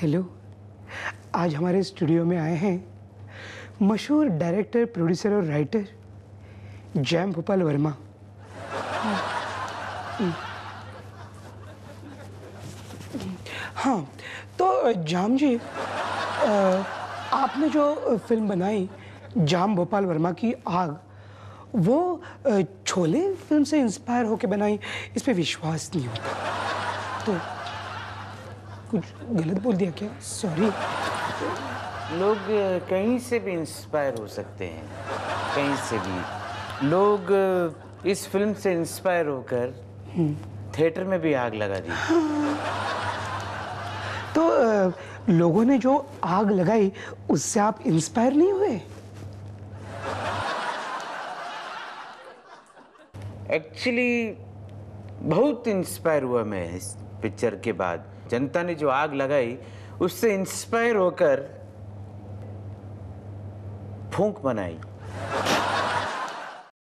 Hello, आज हमारे studio में आए हैं मशहूर डायरेक्टर, प्रोड्यूसर और राइटर राम गोपाल वर्मा। हाँ, तो जाम जी, आपने जो फिल्म बनाई राम गोपाल वर्मा की आग, वो छोले फिल्म से इंस्पायर होकर बनाई, इस पे विश्वास नहीं होता। तो कुछ गलत बोल दिया क्या? सॉरी। लोग कहीं से भी इंस्पायर हो सकते हैं, कहीं से भी। लोग इस फिल्म से इंस्पायर होकर थिएटर में भी आग लगा दी। हाँ। तो लोगों ने जो आग लगाई उससे आप इंस्पायर नहीं हुए? एक्चुअली बहुत इंस्पायर हुआ मैं इस पिक्चर के बाद। जनता ने जो आग लगाई उससे इंस्पायर होकर फूंक बनाई।